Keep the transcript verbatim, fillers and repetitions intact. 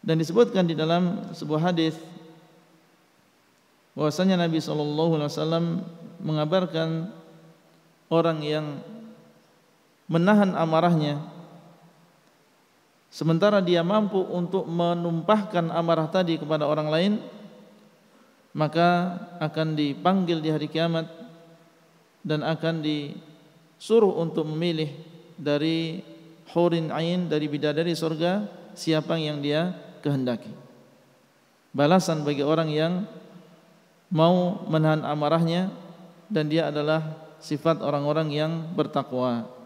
Dan disebutkan di dalam sebuah hadis bahwasanya Nabi shallallahu alaihi wasallam mengabarkan orang yang menahan amarahnya sementara dia mampu untuk menumpahkan amarah tadi kepada orang lain, maka akan dipanggil di hari kiamat dan akan disuruh untuk memilih dari hurin ain, dari bidadari surga, siapa yang dia kehendaki. Balasan bagi orang yang mau menahan amarahnya, dan dia adalah sifat orang-orang yang bertakwa.